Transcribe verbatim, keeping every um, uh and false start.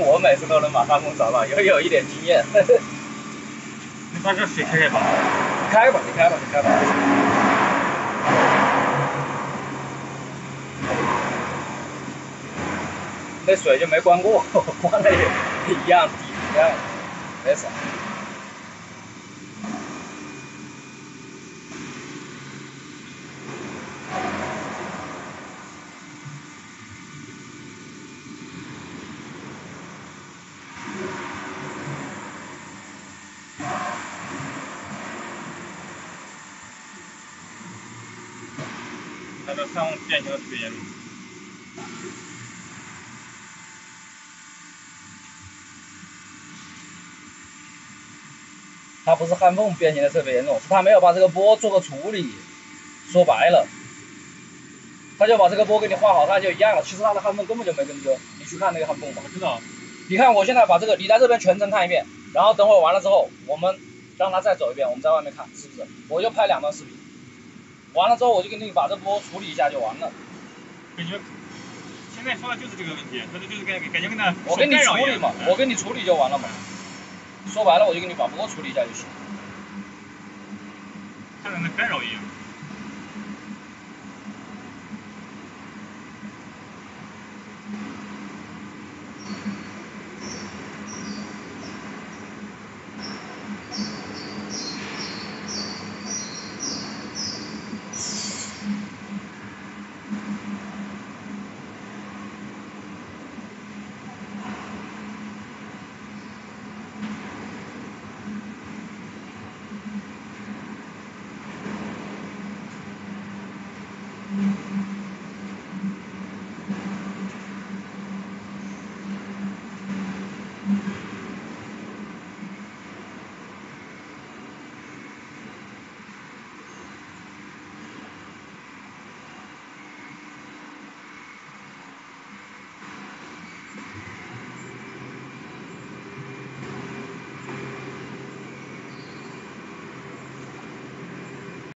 我每次都能马上空勺吧，有有一点经验。呵呵你把这水开开吧。开吧，你开吧，你开吧。那水就没关过，关了也一样低，一样，没啥。 它这三变形的特别严重。它不是焊缝变形的特别严重，是它没有把这个波做个处理。说白了，它就把这个波给你画好，它就一样了。其实它的焊缝根本就没根哥，你去看那个焊缝吧。我知道。你看我现在把这个，你在这边全程探一遍，然后等会完了之后，我们让它再走一遍，我们在外面看是不是？我就拍两段视频。 完了之后，我就给你把这波处理一下就完了。感觉现在说的就是这个问题，说的就是感感觉跟他我给你处理嘛，我给你处理就完了嘛。说白了，我就给你把波处理一下就行。像那干扰一样。